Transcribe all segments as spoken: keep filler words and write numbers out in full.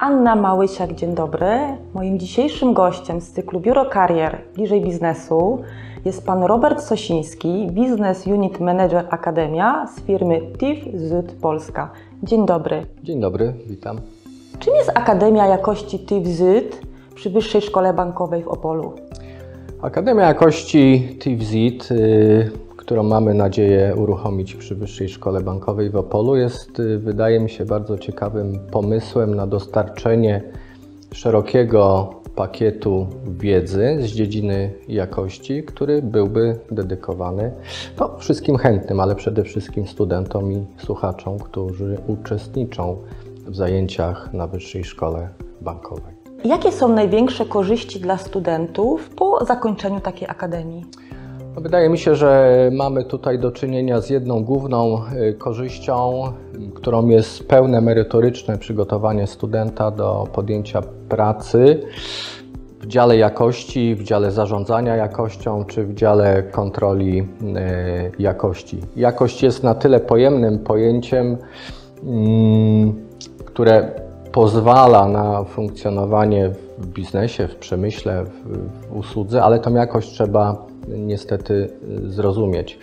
Anna Małysiak, dzień dobry. Moim dzisiejszym gościem z cyklu Biuro Karier Bliżej Biznesu jest pan Robert Sosiński, Business Unit Manager Akademia z firmy TÜV SÜD Polska. Dzień dobry. Dzień dobry, witam. Czym jest Akademia Jakości TÜV SÜD przy Wyższej Szkole Bankowej w Opolu? Akademia Jakości TÜV SÜD, yy, którą mamy nadzieję uruchomić przy Wyższej Szkole Bankowej w Opolu, jest, yy, wydaje mi się, bardzo ciekawym pomysłem na dostarczenie szerokiego pakietu wiedzy z dziedziny jakości, który byłby dedykowany no, wszystkim chętnym, ale przede wszystkim studentom i słuchaczom, którzy uczestniczą w zajęciach na Wyższej Szkole Bankowej. Jakie są największe korzyści dla studentów po zakończeniu takiej akademii? No, wydaje mi się, że mamy tutaj do czynienia z jedną główną korzyścią, którą jest pełne merytoryczne przygotowanie studenta do podjęcia pracy w dziale jakości, w dziale zarządzania jakością czy w dziale kontroli jakości. Jakość jest na tyle pojemnym pojęciem, które pozwala na funkcjonowanie w biznesie, w przemyśle, w usłudze, ale tą jakość trzeba niestety zrozumieć.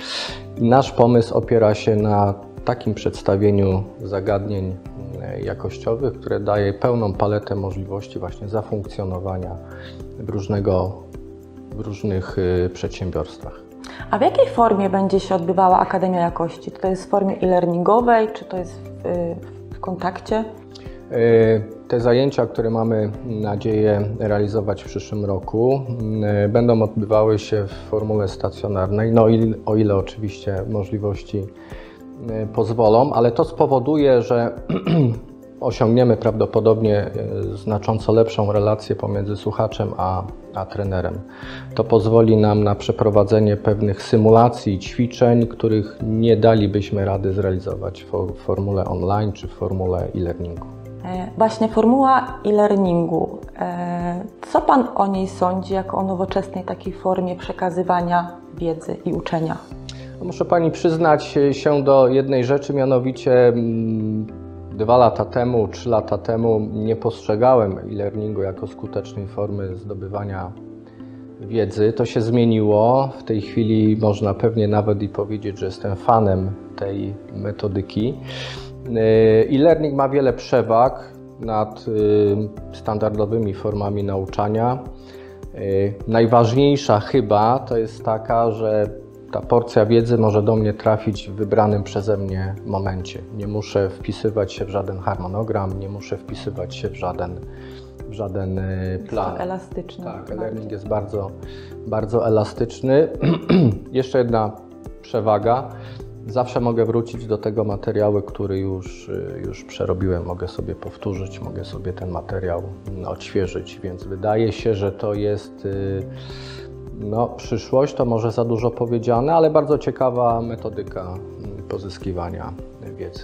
Nasz pomysł opiera się na takim przedstawieniu zagadnień jakościowych, które daje pełną paletę możliwości właśnie zafunkcjonowania w, różnego, w różnych przedsiębiorstwach. A w jakiej formie będzie się odbywała Akademia Jakości? Czy to jest w formie e-learningowej, czy to jest w, w kontakcie? Te zajęcia, które mamy nadzieję realizować w przyszłym roku, będą odbywały się w formule stacjonarnej, no i o ile oczywiście możliwości pozwolą, ale to spowoduje, że osiągniemy prawdopodobnie znacząco lepszą relację pomiędzy słuchaczem a, a trenerem. To pozwoli nam na przeprowadzenie pewnych symulacji, ćwiczeń, których nie dalibyśmy rady zrealizować w formule online czy w formule e-learningu. Właśnie formuła e-learningu. Co pan o niej sądzi jako o nowoczesnej takiej formie przekazywania wiedzy i uczenia? Muszę pani przyznać się do jednej rzeczy, mianowicie dwa lata temu, trzy lata temu nie postrzegałem e-learningu jako skutecznej formy zdobywania wiedzy. To się zmieniło. W tej chwili można pewnie nawet i powiedzieć, że jestem fanem tej metodyki. E-learning ma wiele przewag nad standardowymi formami nauczania. Najważniejsza chyba to jest taka, że ta porcja wiedzy może do mnie trafić w wybranym przeze mnie momencie. Nie muszę wpisywać się w żaden harmonogram, nie muszę wpisywać się w żaden, w żaden plan. Jest to elastyczny. Tak, e-learning jest bardzo, bardzo elastyczny. Jeszcze jedna przewaga. Zawsze mogę wrócić do tego materiału, który już, już przerobiłem. Mogę sobie powtórzyć, mogę sobie ten materiał odświeżyć, więc wydaje się, że to jest no, przyszłość, to może za dużo powiedziane, ale bardzo ciekawa metodyka pozyskiwania wiedzy.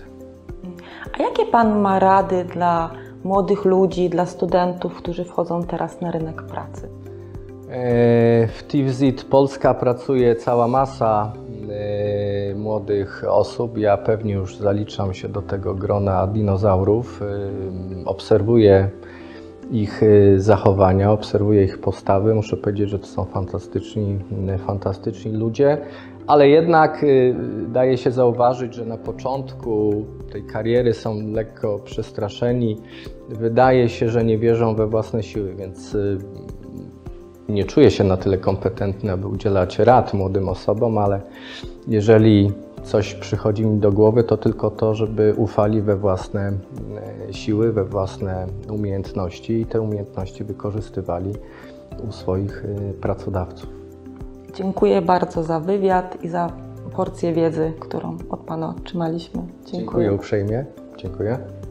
A jakie pan ma rady dla młodych ludzi, dla studentów, którzy wchodzą teraz na rynek pracy? W TÜV SÜD Polska pracuje cała masa młodych osób. Ja pewnie już zaliczam się do tego grona dinozaurów. Obserwuję ich zachowania, obserwuję ich postawy. Muszę powiedzieć, że to są fantastyczni, fantastyczni ludzie, ale jednak daje się zauważyć, że na początku tej kariery są lekko przestraszeni. Wydaje się, że nie wierzą we własne siły, więc nie czuję się na tyle kompetentny, aby udzielać rad młodym osobom, ale jeżeli coś przychodzi mi do głowy, to tylko to, żeby ufali we własne siły, we własne umiejętności i te umiejętności wykorzystywali u swoich pracodawców. Dziękuję bardzo za wywiad i za porcję wiedzy, którą od pana otrzymaliśmy. Dziękuję. Dziękuję uprzejmie. Dziękuję.